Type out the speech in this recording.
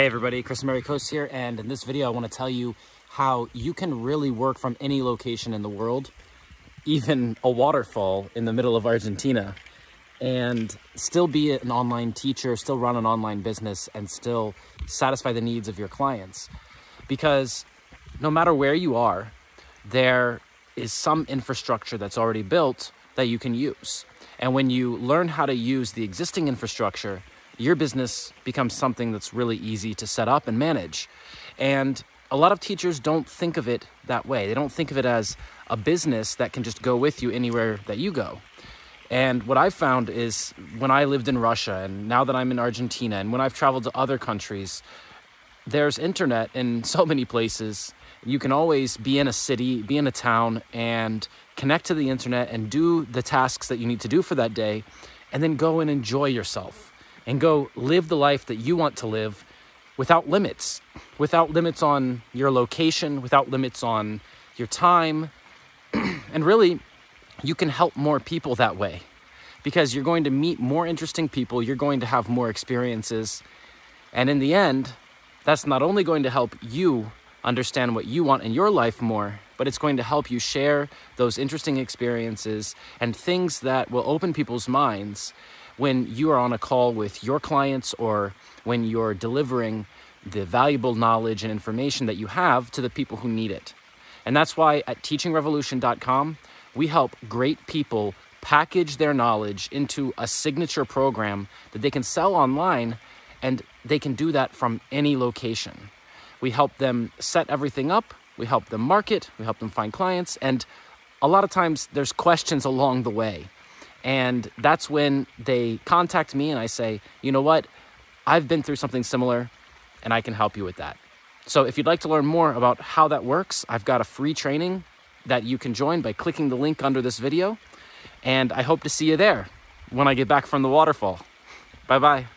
Hey everybody, Chris Marycost here, and in this video I want to tell you how you can really work from any location in the world, even a waterfall in the middle of Argentina, and still be an online teacher, still run an online business, and still satisfy the needs of your clients. Because no matter where you are, there is some infrastructure that's already built that you can use. And when you learn how to use the existing infrastructure, your business becomes something that's really easy to set up and manage. And a lot of teachers don't think of it that way. They don't think of it as a business that can just go with you anywhere that you go. And what I've found is when I lived in Russia, and now that I'm in Argentina, and when I've traveled to other countries, there's internet in so many places. You can always be in a city, be in a town, and connect to the internet and do the tasks that you need to do for that day, and then go and enjoy yourself. And go live the life that you want to live without limits. Without limits on your location, without limits on your time. And really, you can help more people that way. Because you're going to meet more interesting people, you're going to have more experiences. And in the end, that's not only going to help you understand what you want in your life more, but it's going to help you share those interesting experiences and things that will open people's minds when you are on a call with your clients or when you're delivering the valuable knowledge and information that you have to the people who need it. And that's why at teachingrevolution.com, we help great people package their knowledge into a signature program that they can sell online, and they can do that from any location. We help them set everything up, we help them market, we help them find clients, and a lot of times there's questions along the way. And that's when they contact me and I say, you know what, I've been through something similar and I can help you with that. So if you'd like to learn more about how that works, I've got a free training that you can join by clicking the link under this video. And I hope to see you there when I get back from the waterfall. Bye-bye.